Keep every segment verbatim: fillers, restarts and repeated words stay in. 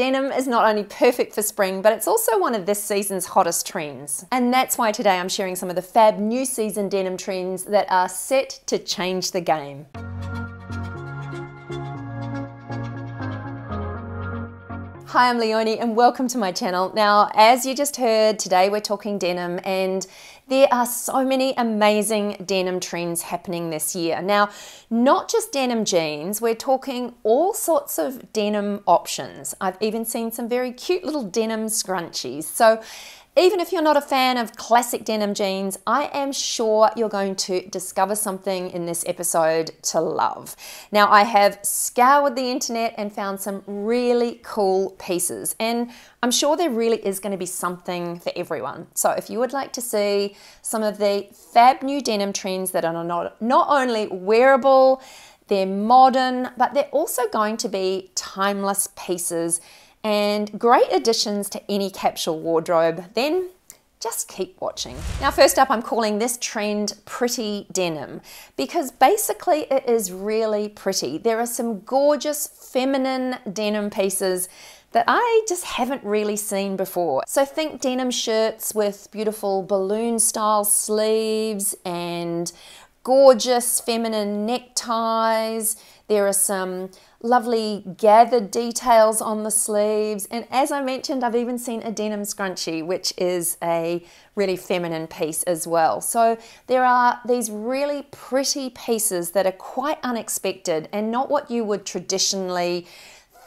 Denim is not only perfect for spring, but it's also one of this season's hottest trends. And that's why today I'm sharing some of the fab new season denim trends that are set to change the game. Hi, I'm Leonie and welcome to my channel. Now, as you just heard, today we're talking denim, and there are so many amazing denim trends happening this year. Now, not just denim jeans, we're talking all sorts of denim options. I've even seen some very cute little denim scrunchies. So even if you're not a fan of classic denim jeans, I am sure you're going to discover something in this episode to love. Now, I have scoured the internet and found some really cool pieces, and I'm sure there really is going to be something for everyone. So if you would like to see some of the fab new denim trends that are not, not only wearable, they're modern, but they're also going to be timeless pieces and great additions to any capsule wardrobe, then just keep watching. Now, first up, I'm calling this trend pretty denim, because basically it is really pretty. There are some gorgeous feminine denim pieces that I just haven't really seen before. So think denim shirts with beautiful balloon style sleeves and gorgeous feminine neckties. There are some lovely gathered details on the sleeves, and as I mentioned, I've even seen a denim scrunchie, which is a really feminine piece as well. So there are these really pretty pieces that are quite unexpected and not what you would traditionally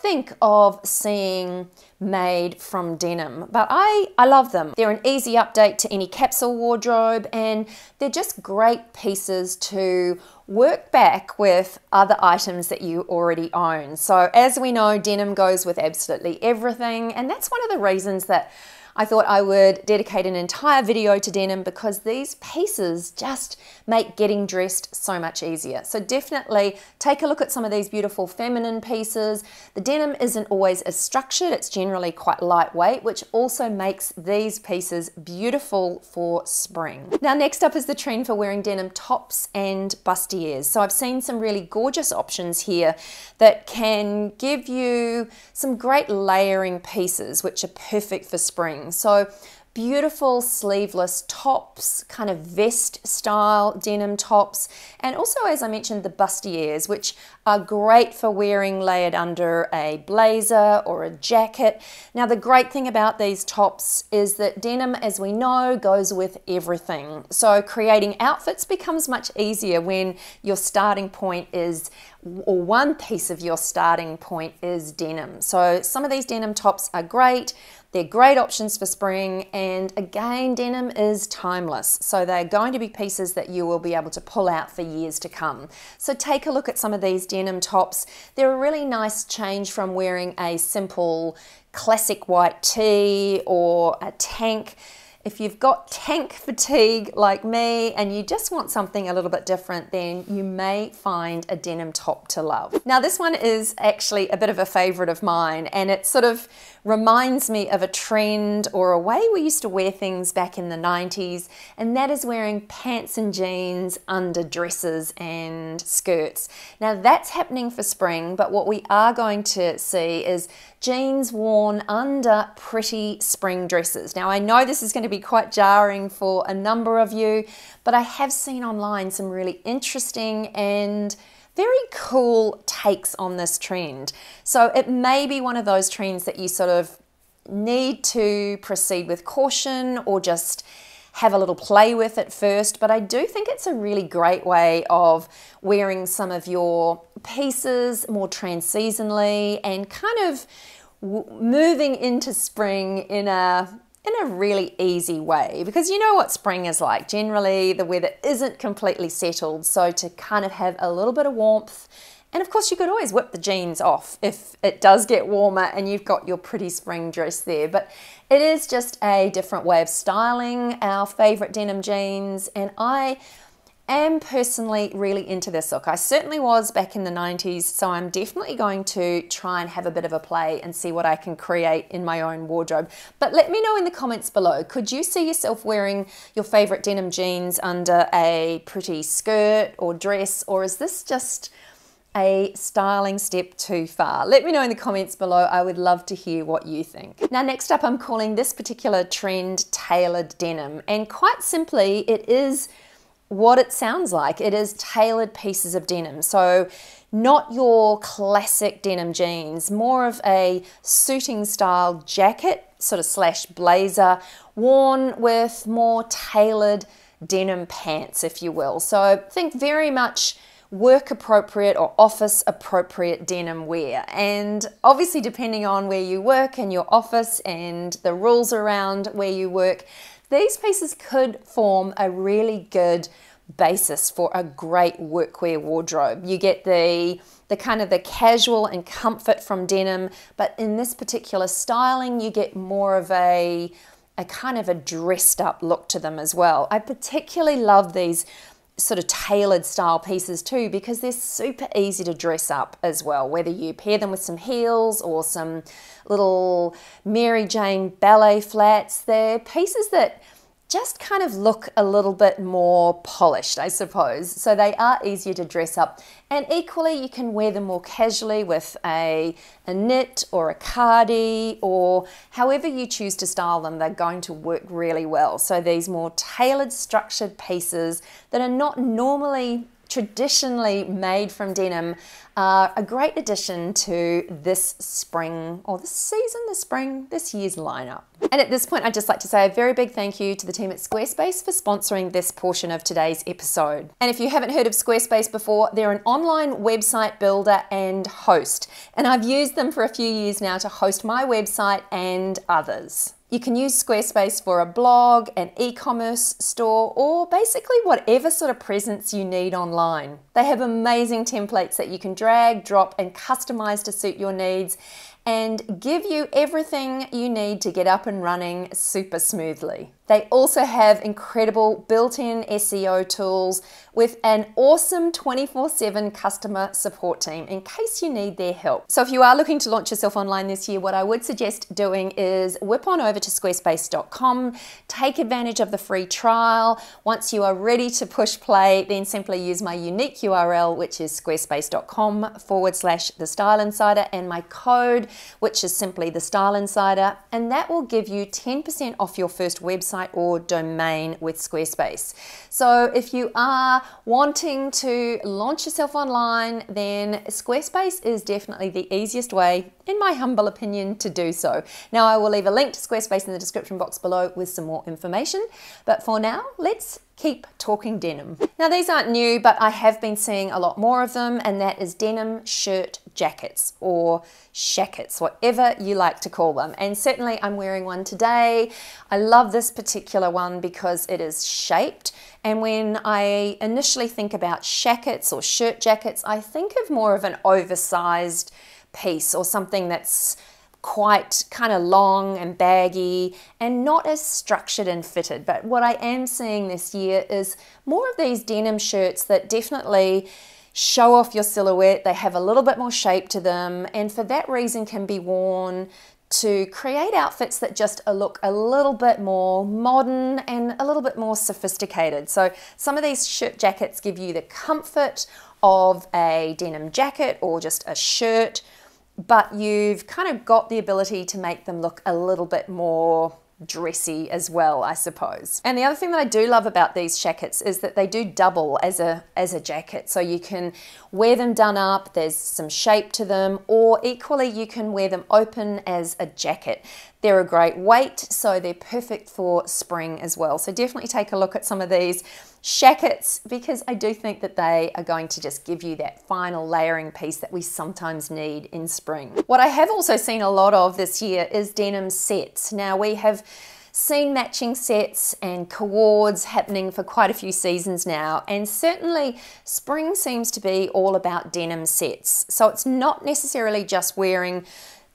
think of seeing made from denim, but I, I love them. They're an easy update to any capsule wardrobe, and they're just great pieces to work back with other items that you already own. So as we know, denim goes with absolutely everything, and that's one of the reasons that I thought I would dedicate an entire video to denim, because these pieces just make getting dressed so much easier. So definitely take a look at some of these beautiful feminine pieces. The denim isn't always as structured, it's generally quite lightweight, which also makes these pieces beautiful for spring. Now, next up is the trend for wearing denim tops and bustiers. So I've seen some really gorgeous options here that can give you some great layering pieces, which are perfect for spring. So beautiful sleeveless tops, kind of vest style denim tops, and also, as I mentioned, the bustiers, which are great for wearing layered under a blazer or a jacket. Now, the great thing about these tops is that denim, as we know, goes with everything. So creating outfits becomes much easier when your starting point is, or one piece of your starting point is denim. So some of these denim tops are great. They're great options for spring, and again, denim is timeless, so they're going to be pieces that you will be able to pull out for years to come. So take a look at some of these denim tops. They're a really nice change from wearing a simple classic white tee or a tank. If you've got tank fatigue like me and you just want something a little bit different, then you may find a denim top to love. Now, this one is actually a bit of a favorite of mine, and it sort of reminds me of a trend or a way we used to wear things back in the nineties, and that is wearing pants and jeans under dresses and skirts. Now, that's happening for spring, but what we are going to see is jeans worn under pretty spring dresses. Now, I know this is going to be quite jarring for a number of you, but I have seen online some really interesting and very cool takes on this trend. So it may be one of those trends that you sort of need to proceed with caution or just have a little play with it first, but I do think it's a really great way of wearing some of your pieces more trans-seasonally and kind of moving into spring in a in a really easy way, because you know what spring is like. Generally, the weather isn't completely settled, so to kind of have a little bit of warmth. And of course, you could always whip the jeans off if it does get warmer and you've got your pretty spring dress there. But it is just a different way of styling our favorite denim jeans. And I am personally really into this look. I certainly was back in the nineties, so I'm definitely going to try and have a bit of a play and see what I can create in my own wardrobe. But let me know in the comments below, could you see yourself wearing your favorite denim jeans under a pretty skirt or dress, or is this just a styling step too far? Let me know in the comments below. I would love to hear what you think. Now, next up, I'm calling this particular trend tailored denim, and quite simply, it is what it sounds like. It is tailored pieces of denim. So not your classic denim jeans, more of a suiting style jacket, sort of slash blazer, worn with more tailored denim pants, if you will. So think very much work appropriate or office appropriate denim wear. And obviously, depending on where you work and your office and the rules around where you work, these pieces could form a really good basis for a great workwear wardrobe. You get the, the kind of the casual and comfort from denim, but in this particular styling, you get more of a, a kind of a dressed up look to them as well. I particularly love these sort of tailored style pieces too, because they're super easy to dress up as well, whether you pair them with some heels or some little Mary Jane ballet flats. They're pieces that just kind of look a little bit more polished, I suppose. So they are easier to dress up, and equally you can wear them more casually with a, a knit or a cardi, or however you choose to style them, they're going to work really well. So these more tailored, structured pieces that are not normally traditionally made from denim are a great addition to this spring, or this season, this spring, this year's lineup. And at this point, I'd just like to say a very big thank you to the team at Squarespace for sponsoring this portion of today's episode. And if you haven't heard of Squarespace before, they're an online website builder and host, and I've used them for a few years now to host my website and others. You can use Squarespace for a blog, an e-commerce store, or basically whatever sort of presence you need online. They have amazing templates that you can drag, drop, and customize to suit your needs, and give you everything you need to get up and running super smoothly. They also have incredible built-in S E O tools with an awesome twenty-four seven customer support team in case you need their help. So if you are looking to launch yourself online this year, what I would suggest doing is whip on over to squarespace dot com, take advantage of the free trial. Once you are ready to push play, then simply use my unique U R L, which is squarespace dot com forward slash the style insider, and my code, which is simply The Style Insider, and that will give you ten percent off your first website or domain with Squarespace. So if you are wanting to launch yourself online, then Squarespace is definitely the easiest way, in my humble opinion, to do so. Now, I will leave a link to Squarespace in the description box below with some more information, but for now, let's keep talking denim. Now, these aren't new, but I have been seeing a lot more of them, and that is denim shirt jackets, or shackets, whatever you like to call them. And certainly I'm wearing one today. I love this particular one because it is shaped. And when I initially think about shackets or shirt jackets, I think of more of an oversized piece, or something that's quite kind of long and baggy and not as structured and fitted. But what I am seeing this year is more of these denim shirts that definitely show off your silhouette. They have a little bit more shape to them, and for that reason can be worn to create outfits that just look a little bit more modern and a little bit more sophisticated. So some of these shirt jackets give you the comfort of a denim jacket or just a shirt, but you've kind of got the ability to make them look a little bit more dressy as well, I suppose. And the other thing that I do love about these shackets is that they do double as a as a jacket, so you can wear them done up, there's some shape to them, or equally you can wear them open as a jacket. They're a great weight, so they're perfect for spring as well. So definitely take a look at some of these shackets, because I do think that they are going to just give you that final layering piece that we sometimes need in spring. What I have also seen a lot of this year is denim sets. Now, we have seen matching sets and cords happening for quite a few seasons now, and certainly spring seems to be all about denim sets. So it's not necessarily just wearing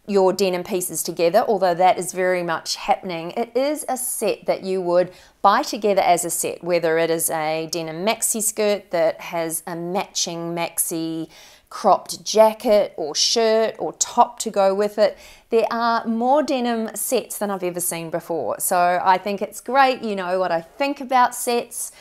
your denim pieces together, although that is very much happening. It is a set that you would buy together as a set, whether it is a denim maxi skirt that has a matching maxi cropped jacket or shirt or top to go with it. There are more denim sets than I've ever seen before. So I think it's great. You know what I think about sets.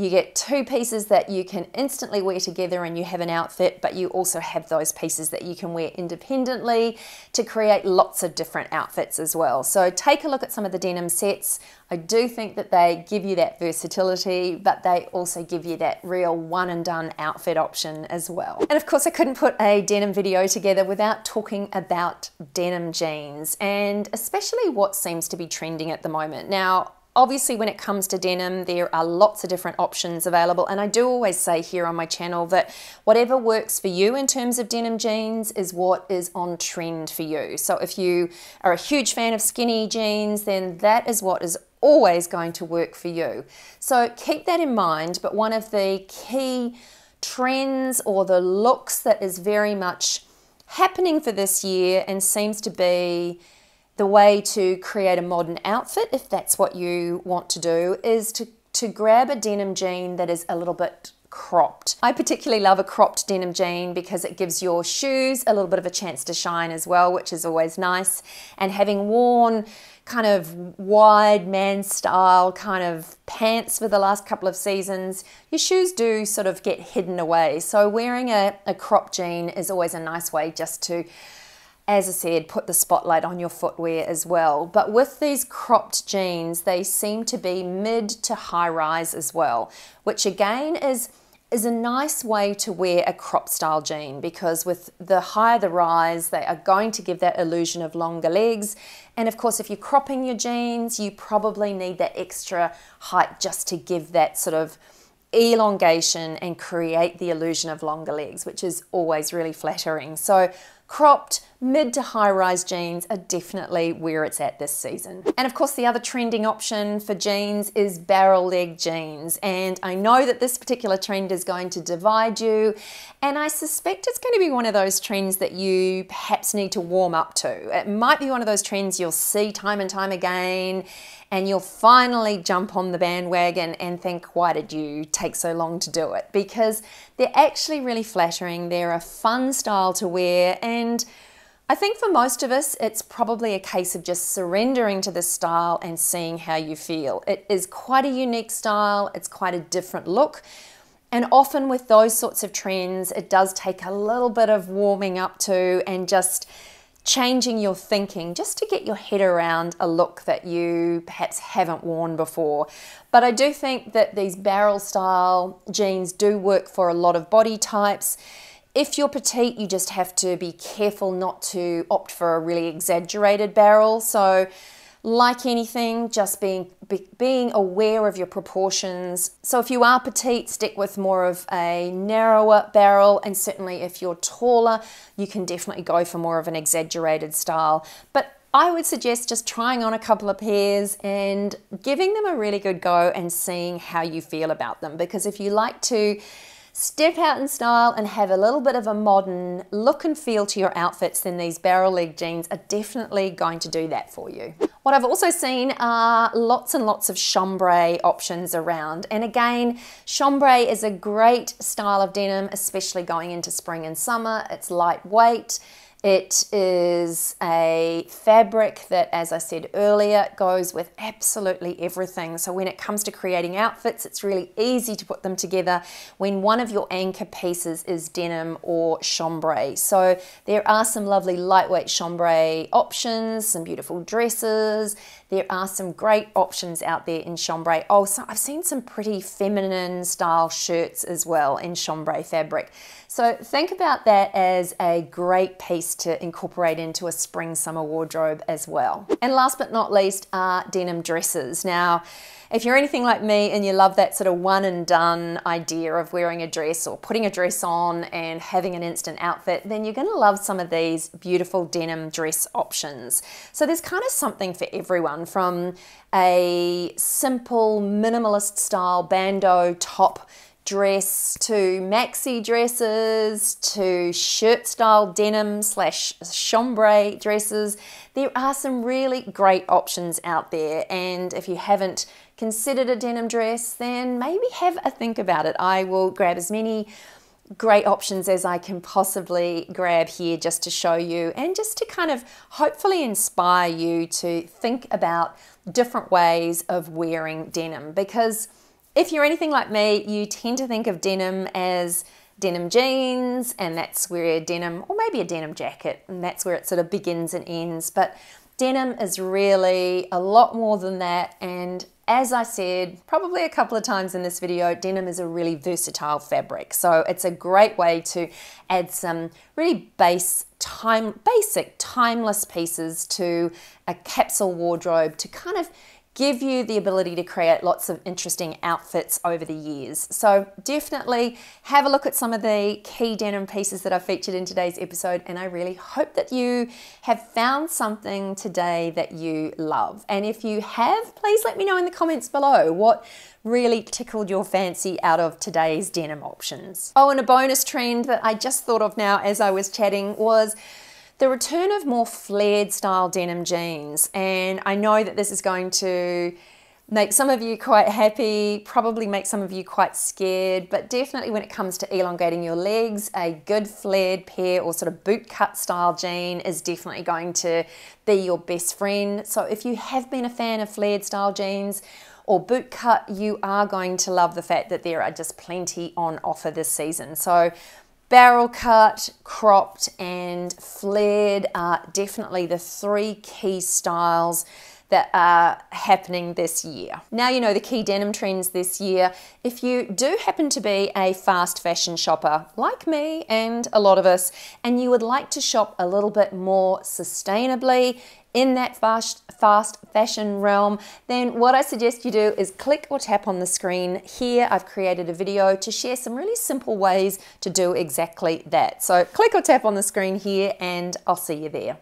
You get two pieces that you can instantly wear together and you have an outfit, but you also have those pieces that you can wear independently to create lots of different outfits as well. So take a look at some of the denim sets. I do think that they give you that versatility, but they also give you that real one and done outfit option as well. And of course I couldn't put a denim video together without talking about denim jeans, and especially what seems to be trending at the moment. Now, obviously when it comes to denim, there are lots of different options available, and I do always say here on my channel that whatever works for you in terms of denim jeans is what is on trend for you. So if you are a huge fan of skinny jeans, then that is what is always going to work for you. So keep that in mind, but one of the key trends or the looks that is very much happening for this year and seems to be the way to create a modern outfit, if that's what you want to do, is to, to grab a denim jean that is a little bit cropped. I particularly love a cropped denim jean because it gives your shoes a little bit of a chance to shine as well, which is always nice. And having worn kind of wide man style kind of pants for the last couple of seasons, your shoes do sort of get hidden away. So wearing a, a cropped jean is always a nice way just to, as I said, put the spotlight on your footwear as well. But with these cropped jeans, they seem to be mid to high rise as well, which again is, is a nice way to wear a crop style jean, because with the higher the rise, they are going to give that illusion of longer legs. And of course, if you're cropping your jeans, you probably need that extra height just to give that sort of elongation and create the illusion of longer legs, which is always really flattering. So cropped mid to high rise jeans are definitely where it's at this season. And of course the other trending option for jeans is barrel leg jeans, and I know that this particular trend is going to divide you, and I suspect it's going to be one of those trends that you perhaps need to warm up to. It might be one of those trends you'll see time and time again, and you'll finally jump on the bandwagon and think, why did you take so long to do it? Because they're actually really flattering, they're a fun style to wear, and I think for most of us, it's probably a case of just surrendering to this style and seeing how you feel. It is quite a unique style, it's quite a different look, and often with those sorts of trends, it does take a little bit of warming up to and just changing your thinking just to get your head around a look that you perhaps haven't worn before. But I do think that these barrel style jeans do work for a lot of body types. If you're petite, you just have to be careful not to opt for a really exaggerated barrel. So like anything, just being be, being aware of your proportions. So if you are petite, stick with more of a narrower barrel, and certainly if you're taller, you can definitely go for more of an exaggerated style. But I would suggest just trying on a couple of pairs and giving them a really good go and seeing how you feel about them, because if you like to step out in style and have a little bit of a modern look and feel to your outfits, then these barrel leg jeans are definitely going to do that for you. What I've also seen are lots and lots of chambray options around, and again, chambray is a great style of denim, especially going into spring and summer. It's lightweight. It is a fabric that, as I said earlier, goes with absolutely everything. So when it comes to creating outfits, it's really easy to put them together when one of your anchor pieces is denim or chambray. So there are some lovely lightweight chambray options, some beautiful dresses. There are some great options out there in chambray. Also, I've seen some pretty feminine style shirts as well in chambray fabric. So think about that as a great piece to incorporate into a spring summer wardrobe as well. And last but not least are denim dresses. Now, if you're anything like me and you love that sort of one and done idea of wearing a dress or putting a dress on and having an instant outfit, then you're going to love some of these beautiful denim dress options. So there's kind of something for everyone, from a simple minimalist style bandeau top dress to maxi dresses to shirt style denim slash chambray dresses. There are some really great options out there, and if you haven't considered a denim dress, then maybe have a think about it. I will grab as many great options as I can possibly grab here just to show you, and just to kind of hopefully inspire you to think about different ways of wearing denim, because If you're anything like me, you tend to think of denim as denim jeans, and that's where denim, or maybe a denim jacket, and that's where it sort of begins and ends. But denim is really a lot more than that, and as I said probably a couple of times in this video, denim is a really versatile fabric, so it's a great way to add some really base time, basic timeless pieces to a capsule wardrobe to kind of give you the ability to create lots of interesting outfits over the years. So definitely have a look at some of the key denim pieces that I featured in today's episode, and I really hope that you have found something today that you love. And if you have, please let me know in the comments below what really tickled your fancy out of today's denim options. Oh, and a bonus trend that I just thought of now as I was chatting was the return of more flared style denim jeans. And I know that this is going to make some of you quite happy, probably make some of you quite scared, but definitely when it comes to elongating your legs, a good flared pair or sort of boot cut style jean is definitely going to be your best friend. So if you have been a fan of flared style jeans or boot cut, you are going to love the fact that there are just plenty on offer this season. So barrel cut, cropped and flared are definitely the three key styles that are happening this year. Now you know the key denim trends this year. If you do happen to be a fast fashion shopper like me and a lot of us, and you would like to shop a little bit more sustainably in that fast, fast fashion realm, then what I suggest you do is click or tap on the screen here. I've created a video to share some really simple ways to do exactly that. So click or tap on the screen here and I'll see you there.